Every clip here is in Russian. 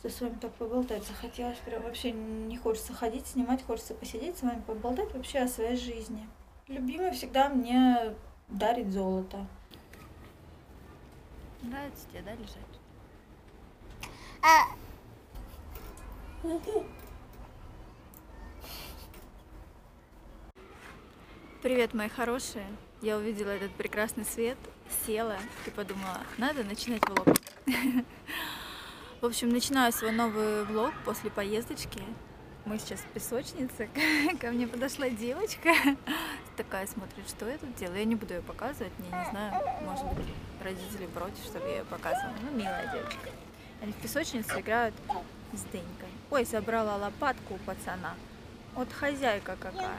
Что с вами так поболтать захотелось, прям вообще не хочется ходить, снимать, хочется посидеть с вами, поболтать вообще о своей жизни. Любимый всегда мне дарит золото. Нравится тебе, да, лежать? Привет, мои хорошие! Я увидела этот прекрасный свет, села и подумала, надо начинать влог. В общем, начинаю свой новый влог после поездочки. Мы сейчас в песочнице. Ко мне подошла девочка. Такая смотрит, что я тут делаю. Я не буду ее показывать, я не знаю, может быть, родители против, чтобы я ее показывала. Ну, милая девочка. Они в песочнице играют с Денькой. Ой, забрала лопатку у пацана. Вот хозяйка какая.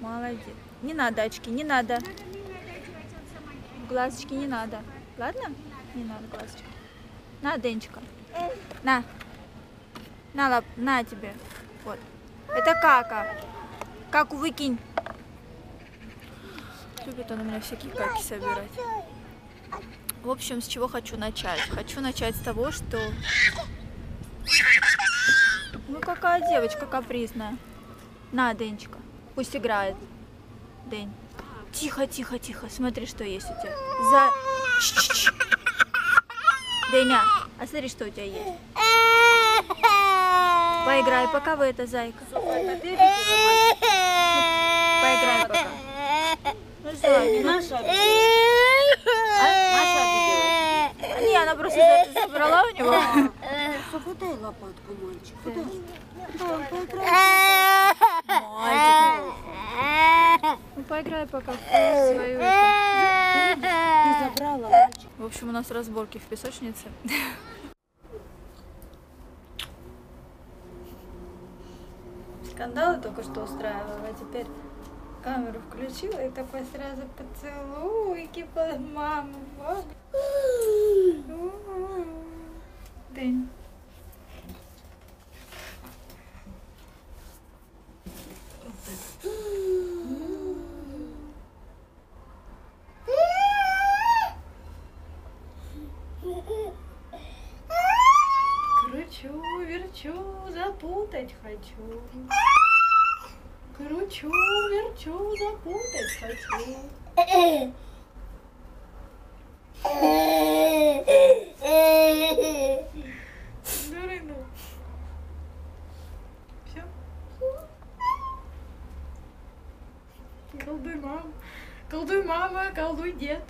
Молодец. Не надо очки, не надо. Глазочки не надо. Ладно? Не надо глазочки. На, Денечка. На. На тебе. Вот. Это кака. Каку выкинь. Любит он у меня всякие каки собирать. В общем, с чего хочу начать? Хочу начать с того, что... Ну, какая девочка капризная. На, Денечка. Пусть играет. День. Тихо, тихо, тихо. Смотри, что есть у тебя. Деня, а смотри, что у тебя есть. Поиграй пока в это, зайка. Поиграй пока. Ну что, не наша обидела? Наша обидела. А, не, она просто забрала у него. Подай лопатку, мальчик. Мальчик. Ну поиграй пока в свою. Ты забрала, мальчик. В общем, у нас разборки в песочнице. Скандалы только что устраивала, а теперь камеру включила и такой сразу поцелуйки под маму. День. Запутать хочу. Кручу, верчу, запутать хочу. Дурину. Все? Колдуй, мам. Колдуй, мама, колдуй, дед.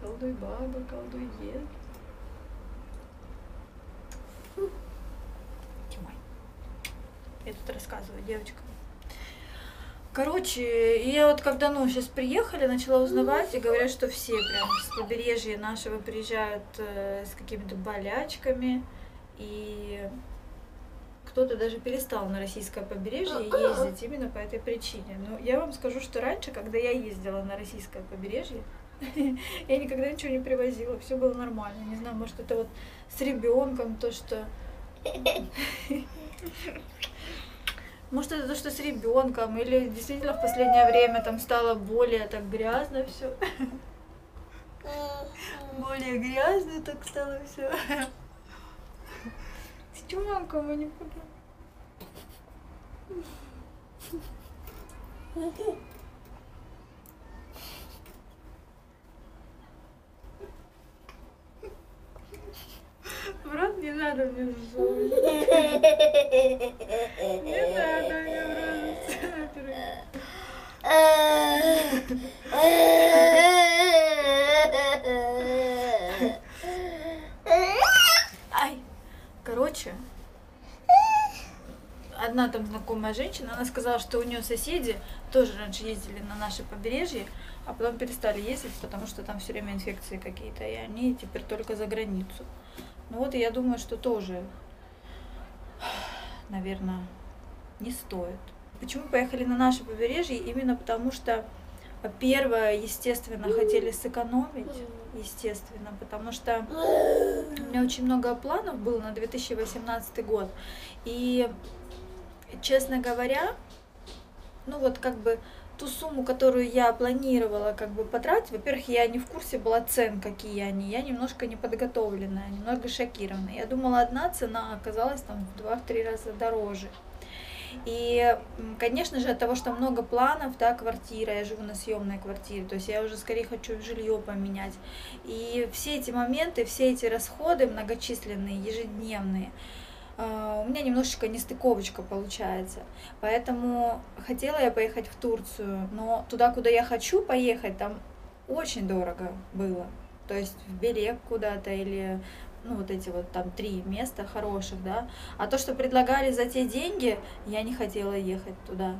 Колдуй, баба, колдуй, дед. Я тут рассказываю девочкам. Короче, я вот когда, ну, сейчас приехали, начала узнавать, и говорят, что все прям с побережья нашего приезжают с какими-то болячками, и кто-то даже перестал на российское побережье ездить именно по этой причине. Но я вам скажу, что раньше, когда я ездила на российское побережье, я никогда ничего не привозила, все было нормально. Не знаю, может, это вот с ребенком, то, что... Может, это то, что с ребенком, или действительно в последнее время там стало более так грязно все. Более грязно так стало все. С чумаком мы никуда. В рот не надо мне засовывать. Не надо мне в рот. Ай! Короче, одна там знакомая женщина, она сказала, что у нее соседи тоже раньше ездили на наше побережье, а потом перестали ездить, потому что там все время инфекции какие-то, и они теперь только за границу. Ну вот, и я думаю, что тоже, наверное, не стоит. Почему поехали на наше побережье? Именно потому что, первое, естественно, хотели сэкономить, естественно, потому что у меня очень много планов было на 2018 год. И, честно говоря, ну вот как бы... ту сумму, которую я планировала как бы потратить, во-первых, я не в курсе была цен, какие они, я немножко неподготовленная, немного шокированная. Я думала, одна цена оказалась там в 2-3 раза дороже. И, конечно же, от того, что много планов, да, квартира, я живу на съемной квартире, то есть я уже скорее хочу жилье поменять. И все эти моменты, все эти расходы многочисленные, ежедневные, у меня немножечко нестыковочка получается. Поэтому хотела я поехать в Турцию, но туда, куда я хочу поехать, там очень дорого было. То есть в Берег куда-то или... ну, вот эти вот там 3 места хороших, да, а то, что предлагали за те деньги, я не хотела ехать туда,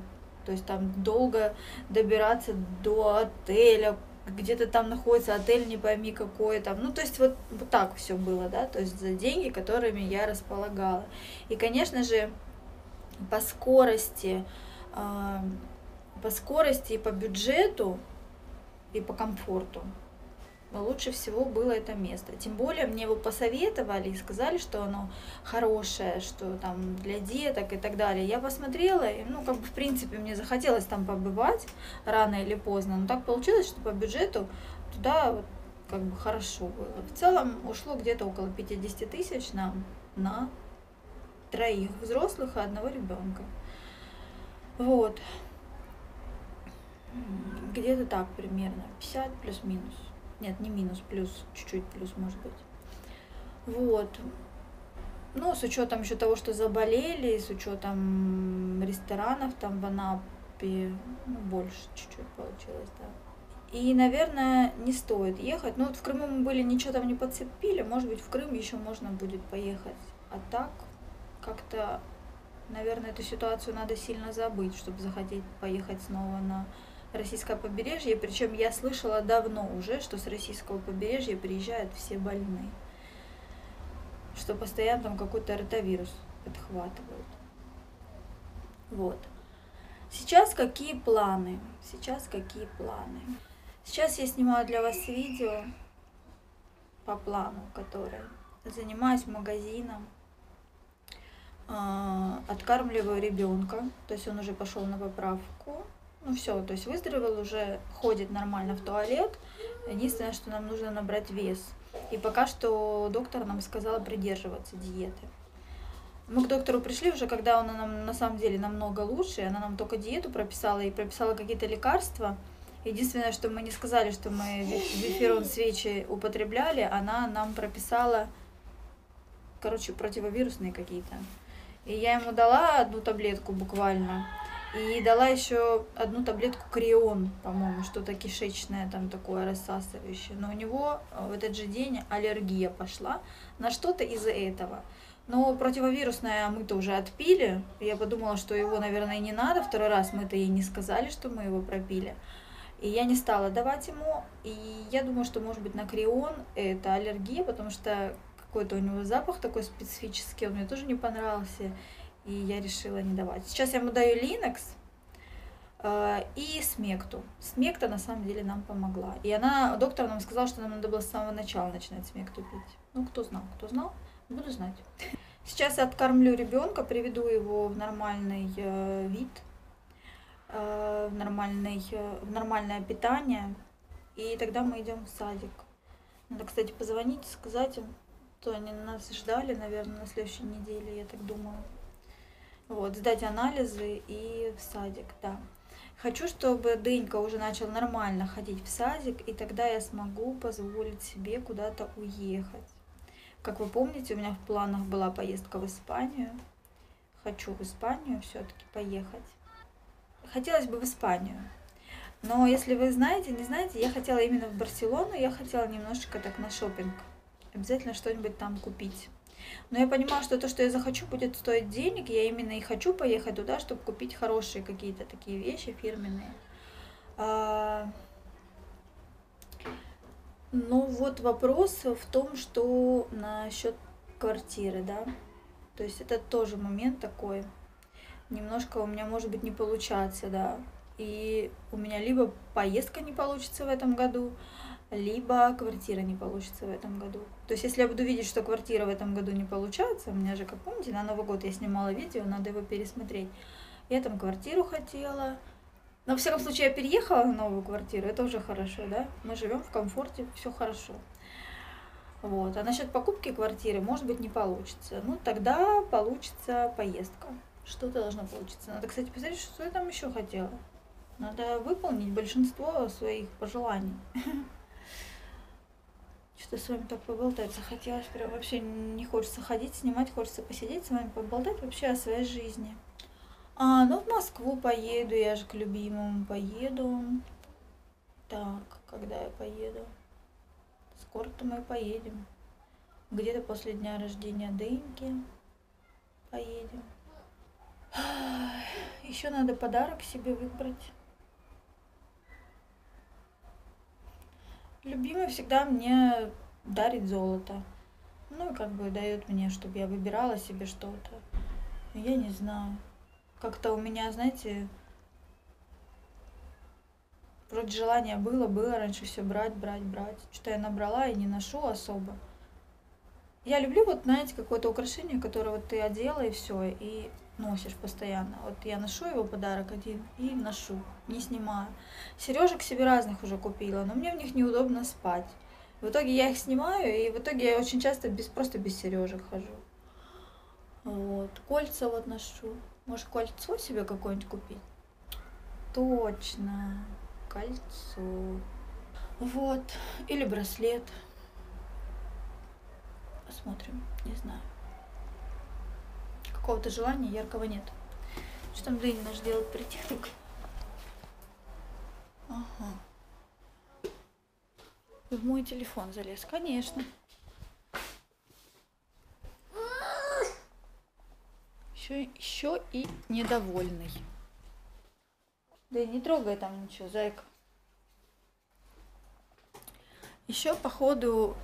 то есть там долго добираться до отеля, где-то там находится отель, не пойми какой там, ну, то есть вот так все было, да, то есть за деньги, которыми я располагала. И, конечно же, по скорости и по бюджету, и по комфорту лучше всего было это место. Тем более мне его посоветовали и сказали, что оно хорошее, что там для деток и так далее. Я посмотрела, и, ну, как бы, в принципе, мне захотелось там побывать рано или поздно. Но так получилось, что по бюджету туда вот как бы хорошо было. В целом ушло где-то около 50 тысяч на 3 взрослых и 1 ребенка. Вот. Где-то так примерно. 50 плюс-минус. Нет, не минус, плюс, чуть-чуть плюс, может быть. Вот. Ну, с учетом еще того, что заболели, с учетом ресторанов там в Анапе, ну, больше чуть-чуть получилось, да. И, наверное, не стоит ехать. Ну, вот в Крыму мы были, ничего там не подцепили, может быть, в Крым еще можно будет поехать. А так, как-то, наверное, эту ситуацию надо сильно забыть, чтобы захотеть поехать снова на... российское побережье, причем я слышала давно уже, что с российского побережья приезжают все больные, что постоянно там какой-то ротавирус подхватывают. Вот. Сейчас какие планы? Сейчас какие планы? Сейчас я снимаю для вас видео по плану, которое занимаюсь магазином. Откармливаю ребенка, то есть он уже пошел на поправку. Ну все, то есть выздоровел, уже ходит нормально в туалет. Единственное, что нам нужно набрать вес. И пока что доктор нам сказала придерживаться диеты. Мы к доктору пришли уже, когда она нам на самом деле намного лучше. Она нам только диету прописала и прописала какие-то лекарства. Единственное, что мы не сказали, что мы виферон свечи употребляли, она нам прописала, короче, противовирусные какие-то. И я ему дала одну таблетку буквально. И дала еще одну таблетку Крион, по-моему, что-то кишечное там такое рассасывающее. Но у него в этот же день аллергия пошла на что-то из-за этого. Но противовирусное мы-то уже отпили. Я подумала, что его, наверное, не надо. Второй раз мы-то ей не сказали, что мы его пропили. И я не стала давать ему. И я думаю, что, может быть, на Крион это аллергия, потому что какой-то у него запах такой специфический, он мне тоже не понравился. И я решила не давать. Сейчас я ему даю Линокс и Смекту. Смекта на самом деле нам помогла. И она, доктор нам сказала, что нам надо было с самого начала начинать Смекту пить. Ну, кто знал, буду знать. Сейчас я откормлю ребенка, приведу его в нормальный вид, в нормальное питание. И тогда мы идем в садик. Надо, кстати, позвонить, сказать им, что они нас ждали, наверное, на следующей неделе, я так думаю. Вот, сдать анализы и в садик, да. Хочу, чтобы Денька уже начал нормально ходить в садик, и тогда я смогу позволить себе куда-то уехать. Как вы помните, у меня в планах была поездка в Испанию. Хочу в Испанию все-таки поехать. Хотелось бы в Испанию. Но если вы знаете, не знаете, я хотела именно в Барселону, я хотела немножечко так на шопинг. Обязательно что-нибудь там купить. Но я понимаю, что то, что я захочу, будет стоить денег. Я именно и хочу поехать туда, чтобы купить хорошие какие-то такие вещи фирменные. Ну вот вопрос в том, что насчет квартиры, да. То есть это тоже момент такой. Немножко у меня, может быть, не получаться, да. И у меня либо поездка не получится в этом году, либо квартира не получится в этом году. То есть, если я буду видеть, что квартира в этом году не получается, у меня же, как помните, на Новый год я снимала видео, надо его пересмотреть. Я там квартиру хотела, Но, во всяком случае, я переехала в новую квартиру, это уже хорошо, да? Мы живем в комфорте, все хорошо. Вот. А насчет покупки квартиры, может быть, не получится. Ну, тогда получится поездка. Что-то должно получиться. Надо, кстати, посмотреть, что я там еще хотела. Надо выполнить большинство своих пожеланий. Что-то с вами так поболтать захотелось. Прям вообще не хочется ходить, снимать, хочется посидеть с вами, поболтать вообще о своей жизни. А, ну в Москву поеду, я же к любимому поеду. Так, когда я поеду? Скоро-то мы поедем. Где-то после дня рождения Деньки поедем. Еще надо подарок себе выбрать. Любимый всегда мне дарит золото. Ну и как бы дает мне, чтобы я выбирала себе что-то. Я не знаю. Как-то у меня, знаете, вроде желание было раньше все брать. Что-то я набрала и не ношу особо. Я люблю, вот, знаете, какое-то украшение, которое вот ты одела и все, и носишь постоянно. Вот я ношу его подарок один и ношу, не снимаю. Сережек себе разных уже купила, но мне в них неудобно спать. В итоге я их снимаю, и в итоге я очень часто просто без сережек хожу. Вот, кольца вот ношу. Может, кольцо себе какое-нибудь купить? Точно, кольцо. Вот, или браслет. Посмотрим, не знаю. Какого-то желания яркого нет. Что там Дэнни наш делает притихник? Ага. В мой телефон залез, конечно. Еще и недовольный. Да не трогай там ничего, зайка. Еще походу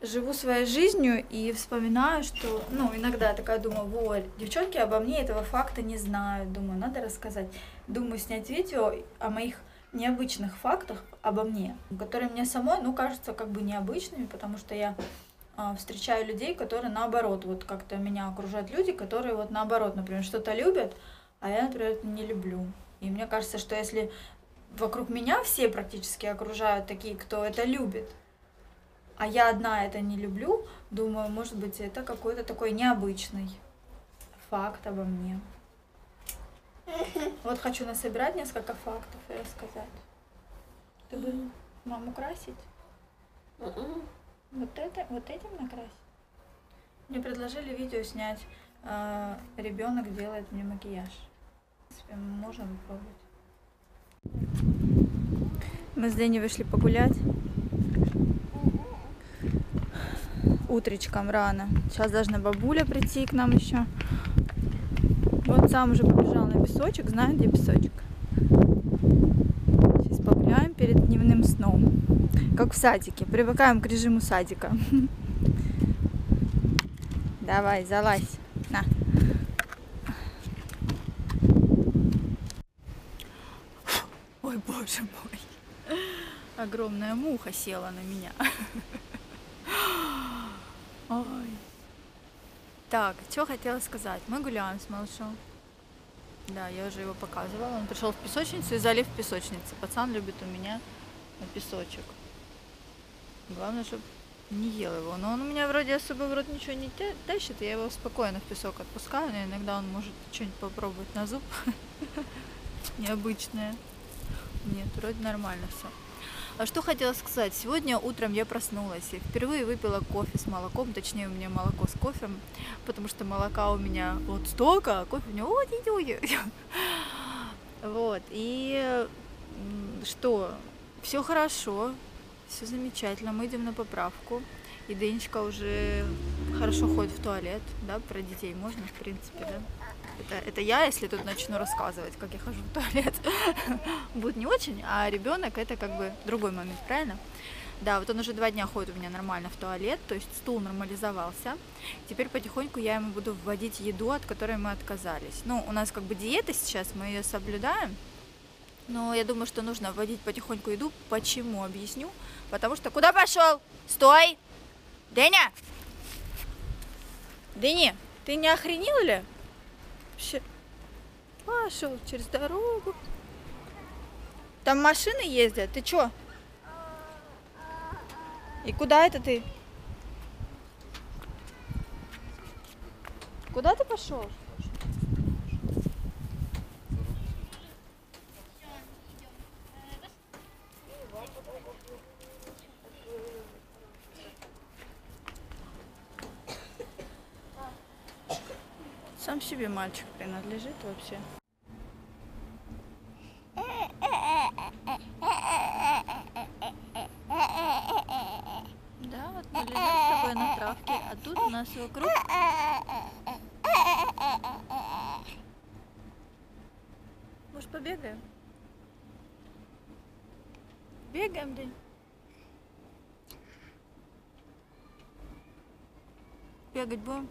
живу своей жизнью и вспоминаю, что, ну, иногда я такая думаю, вот, девчонки обо мне этого факта не знают, думаю, надо рассказать. Думаю, снять видео о моих необычных фактах обо мне, которые мне самой, ну, кажутся как бы необычными, потому что я встречаю людей, которые наоборот, вот как-то меня окружают люди, которые вот наоборот, например, что-то любят, а я, например, не люблю. И мне кажется, что если вокруг меня все практически окружают такие, кто это любит, а я одна это не люблю, думаю, может быть, это какой-то такой необычный факт обо мне. Вот хочу насобирать несколько фактов и рассказать. Ты бы маму красить? Вот это, вот этим накрасить? Мне предложили видео снять. Ребенок делает мне макияж. Можно попробовать. Мы с Дэней вышли погулять. Утречком рано. Сейчас должна бабуля прийти к нам еще. Вот сам уже побежал на песочек. Знаю, где песочек. Сейчас погуляем перед дневным сном. Как в садике. Привыкаем к режиму садика. Давай, залазь. На. Ой, боже мой. Огромная муха села на меня. Ой. Так, что хотела сказать. Мы гуляем с малышом. Да, я уже его показывала. Он пришел в песочницу и залив в песочнице. Пацан любит у меня песочек. Главное, чтобы не ел его. Но он у меня вроде особо в рот ничего не тащит. Я его спокойно в песок отпускаю. Но иногда он может что-нибудь попробовать на зуб. Необычное. Нет, вроде нормально все. А что хотела сказать. Сегодня утром я проснулась и впервые выпила кофе с молоком. Точнее, у меня молоко с кофе. Потому что молока у меня вот столько, а кофе у меня ой-ой-ой. Вот. И что? Все хорошо. Все замечательно, мы идем на поправку, и Денечка уже хорошо ходит в туалет, да, про детей можно, в принципе, да. Это я, если тут начну рассказывать, как я хожу в туалет, будет не очень, а ребенок это как бы другой момент, правильно? Да, вот он уже 2 дня ходит у меня нормально в туалет, то есть стул нормализовался. Теперь потихоньку я ему буду вводить еду, от которой мы отказались. Ну, у нас как бы диета сейчас, мы ее соблюдаем. Но я думаю, что нужно вводить потихоньку еду. Почему? Объясню. Потому что... Куда пошел? Стой! Деня! Дени, ты не охренел ли? Вообще... Пошел через дорогу. Там машины ездят. Ты чё? И куда это ты? Куда ты пошел? Сам себе мальчик принадлежит вообще. Да, вот мы лежим с тобой на травке, а тут у нас вокруг... Может, побегаем? Бегаем, Дэнь. Бегать будем?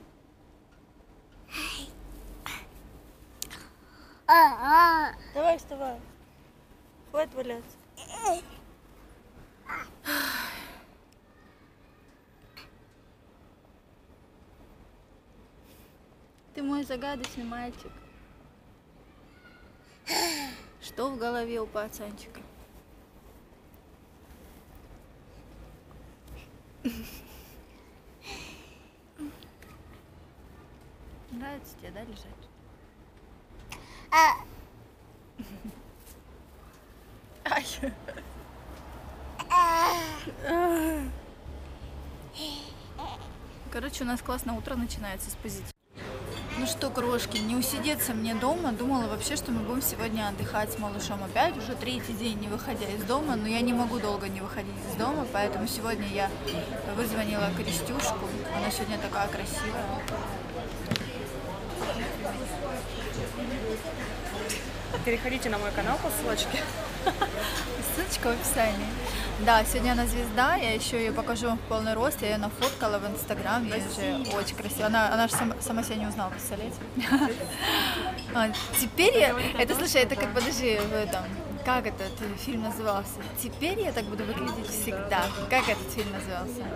Давай вставай. Хватит валяться. Ты мой загадочный мальчик. Что в голове у пацанчика? Нравится тебе, да, лежать? Ай. Короче, у нас классное утро начинается с позитива. Ну что, крошки, не усидеться мне дома. Думала вообще, что мы будем сегодня отдыхать с малышом опять. Уже третий день не выходя из дома, но я не могу долго не выходить из дома. Поэтому сегодня я вызвонила Крестюшку. Она сегодня такая красивая. Переходите на мой канал по ссылочке. Ссылочка в описании. Да, сегодня она звезда, я еще ее покажу в полный рост, я ее нафоткала в Инстаграм, ей же очень красиво. Она же сама себя не узнала, представляете? Теперь я... Это, слушай, это как, подожди, как этот фильм назывался? Теперь я так буду выглядеть всегда. Как этот фильм назывался?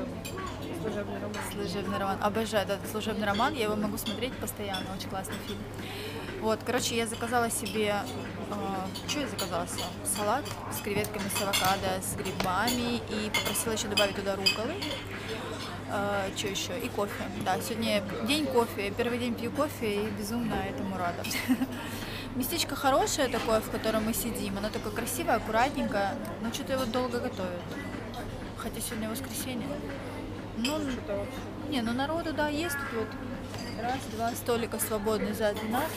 Служебный роман. Служебный роман. Обожаю этот служебный роман, я его могу смотреть постоянно, очень классный фильм. Вот, короче, я заказала себе, что я заказала? Салат с креветками, с авокадо, с грибами и попросила еще добавить туда рукколы, что еще, и кофе. Да, сегодня день кофе, первый день пью кофе и безумно этому рада. Местечко хорошее такое, в котором мы сидим, оно такое красивое, аккуратненькое, но что-то его долго готовят, хотя сегодня воскресенье. Ну, не, ну народу, да, есть тут вот. Раз, два столика свободны за 12,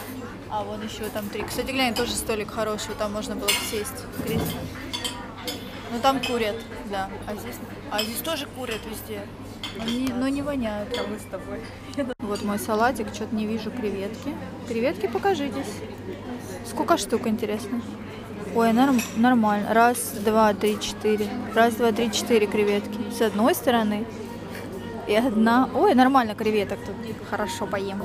а вон еще там 3. Кстати, глянь, тоже столик хороший, там можно было сесть в кресло. Ну там курят, да. А здесь тоже курят везде. Они, но не воняют. А мы с тобой. Вот мой салатик, что-то не вижу креветки. Креветки покажитесь. Сколько штук, интересно? Ой, нормально. 1, 2, 3, 4. 1, 2, 3, 4 креветки. С одной стороны. И одна... Ой, нормально креветок тут. Хорошо поем.